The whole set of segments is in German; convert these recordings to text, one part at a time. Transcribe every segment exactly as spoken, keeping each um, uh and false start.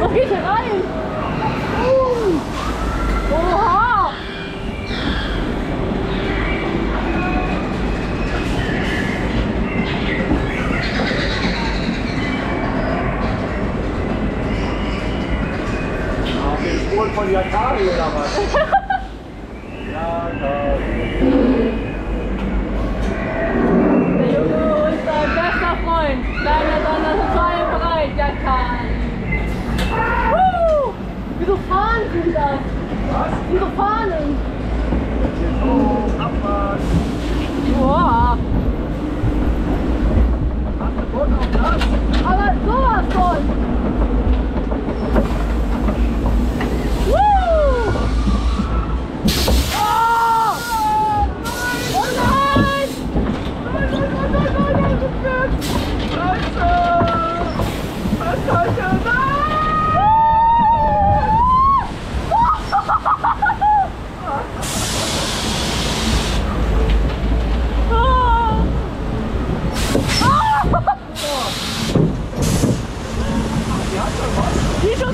So geht rein. Uh. Oha. Auf den Spuren von Yatari oder was? Yatari. Wieso fahren sie das? Was? Wieso fahren sie? Oh, abwarten. Boah. Hast du Bock auf das? Aber sowas von. Woo! Oh! Oh nein! Nein, nein, nein, nein, nein, nein, nein, nein, nein, nein, nein,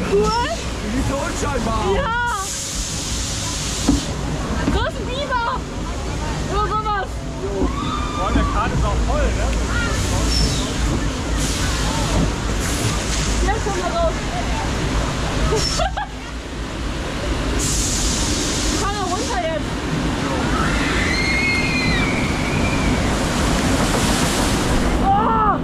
cool? Die sind so unscheinbar. Ja! Einen großen Biber! Nur sowas! Jo. Boah, der Kahn ist auch voll, ne? Jetzt kommen wir raus! Ich kann auch runter jetzt! Oh!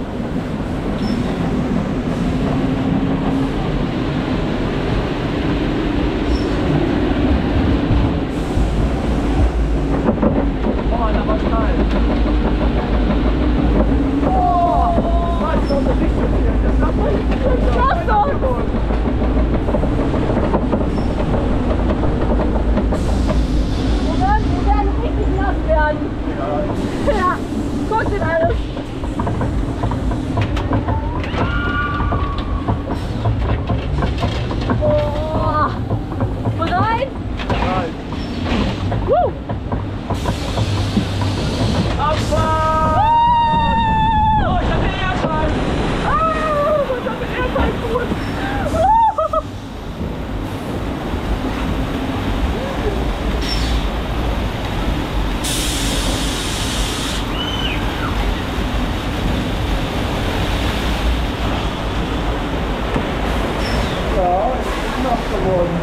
Ja, ich bin nass geworden.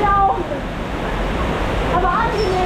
Ja auch. Aber angenehm.